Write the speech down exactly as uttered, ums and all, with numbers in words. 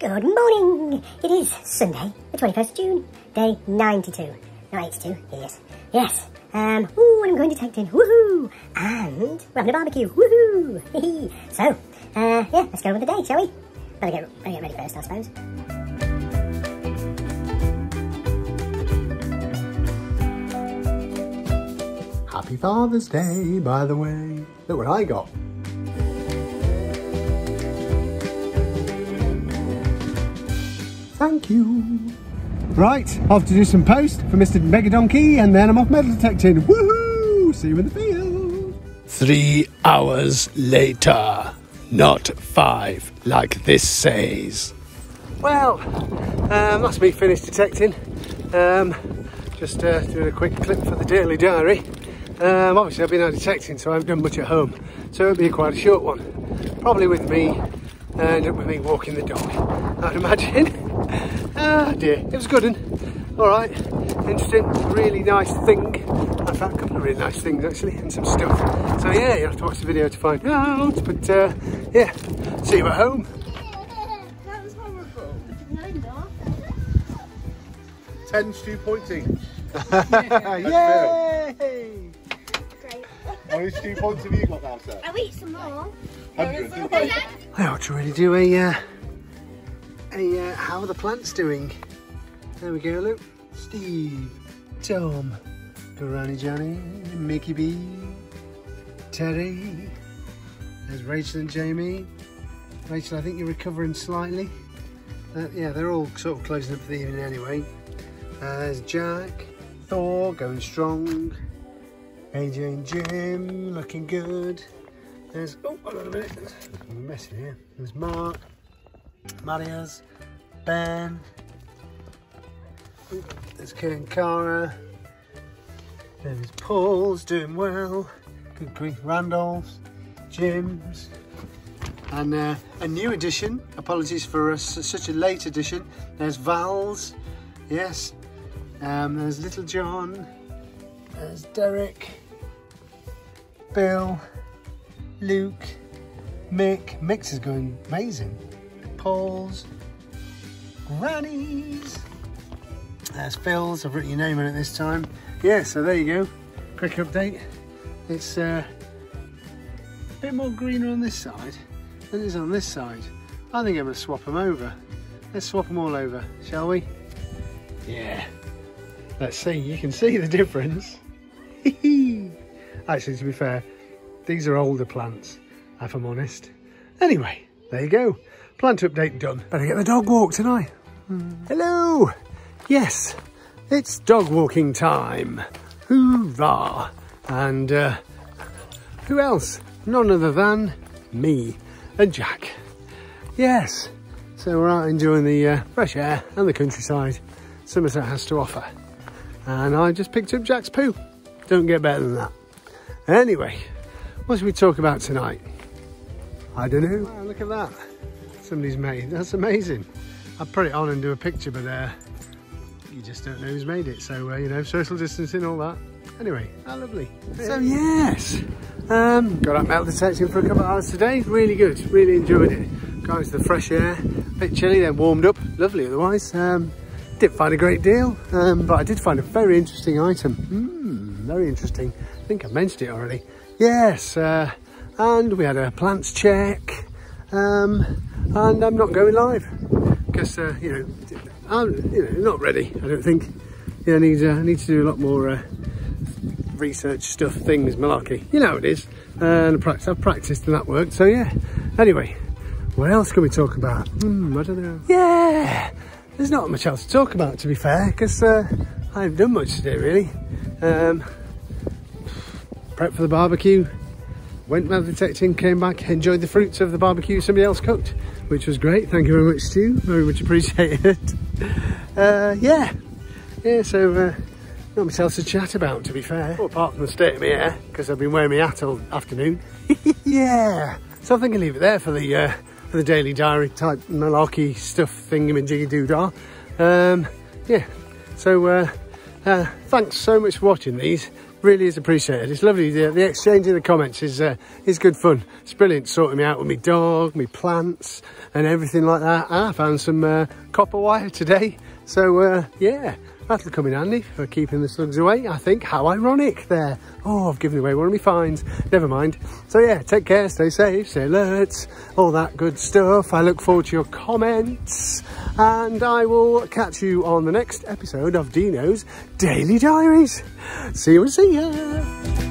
Good morning! It is Sunday, the twenty-first of June, day ninety-two. Not eighty-two, yes. Yes, um, ooh, I'm going to take in, woohoo! And we're having a barbecue, woohoo! Hee hee! So, uh, yeah, let's go with the day, shall we? Better get, better get ready first, I suppose. Happy Father's Day, by the way. Look what I got. Thank you. Right, off to do some post for Mister Mega Donkey, and then I'm off metal detecting. Woohoo! See you in the field. Three hours later, not five, like this says. Well, uh, must be finished detecting. Um, just uh, doing a quick clip for the Daily Diary. Um, obviously, I've been out detecting, so I haven't done much at home. So it'll be quite a short one. Probably with me, and uh, with me walking the dog, I'd imagine. Ah dear, it was good un. Alright, interesting, really nice thing. I found a couple of really nice things actually, and some stuff. So yeah, you'll have to watch the video to find out, but uh, yeah, see you at home. That was horrible. ten stew pointing. Yeah. Yay! Great. How many stew points have you got now, sir? I'll eat some more. I ought to really do a... Uh, Hey, uh, how are the plants doing? There we go, look. Steve, Tom, Granny Johnny, Mickey B, Terry. There's Rachel and Jamie. Rachel, I think you're recovering slightly. Uh, yeah, they're all sort of closing up for the evening anyway. Uh, there's Jack, Thor, going strong. A J and Jim, looking good. There's, oh, hold on a minute. There's a mess in here. There's Mark. Maria's, Ben, there's Kid and Cara, there's Paul's doing well, good grief, Randolph's, Jim's, and uh, a new addition, apologies for us, such a late addition, there's Val's, yes, um, there's Little John, there's Derek, Bill, Luke, Mick, Mick's is going amazing. Paul's, Granny's, there's Phil's, I've written your name on it this time. Yeah, so there you go, quick update. It's uh, a bit more greener on this side than it is on this side. I think I'm going to swap them over. Let's swap them all over, shall we? Yeah, let's see, you can see the difference. Actually, to be fair, these are older plants, if I'm honest. Anyway, there you go. Plant update done. Better get the dog walk tonight. Mm. Hello! Yes, it's dog walking time. Hoorah! And uh, who else? None other than me and Jack. Yes, so we're out enjoying the uh, fresh air and the countryside Somerset has to offer. And I just picked up Jack's poo. Don't get better than that. Anyway, what should we talk about tonight? I don't know. Wow, look at that. Somebody's made, that's amazing. I'd put it on and do a picture, but uh, you just don't know who's made it. So, uh, you know, social distancing, all that. Anyway, how lovely. So, yes, um, got up metal detecting for a couple of hours today. Really good, really enjoyed it. Got into the fresh air, a bit chilly, then warmed up. Lovely otherwise. Um, didn't find a great deal, um, but I did find a very interesting item. Mm, very interesting. I think I mentioned it already. Yes, uh, and we had a plants check. Um, and I'm not going live because uh, you know I'm you know not ready. I don't think. Yeah, I need uh, I need to do a lot more uh, research stuff, things, malarkey. You know how it is. And practice. I've practiced and that worked. So yeah. Anyway, what else can we talk about? Mm, I don't know. Yeah, there's not much else to talk about, to be fair, because uh, I haven't done much today really. Um, prep for the barbecue. Went metal detecting, came back, enjoyed the fruits of the barbecue somebody else cooked, which was great. Thank you very much, Stu. Very much appreciated. Uh, yeah. Yeah, so uh, not much else to chat about, to be fair. Well, apart from the state of my hair, because I've been wearing my hat all afternoon. Yeah. So I think I'll leave it there for the uh, for the Daily Diary type malarkey stuff thingamajiggy-doodah. Um, yeah. So uh, uh, thanks so much for watching these. really is appreciated. It's lovely. The, the exchange in the comments is uh, is good fun. It's brilliant sorting me out with my dog, my plants and everything like that. And I found some uh, copper wire today. So uh, yeah, that'll come in handy for keeping the slugs away, I think. How ironic there. Oh, I've given away one of my finds. Never mind. So yeah, take care, stay safe, stay alert, all that good stuff. I look forward to your comments, and I will catch you on the next episode of Deano's Daily Diaries. See you and see ya.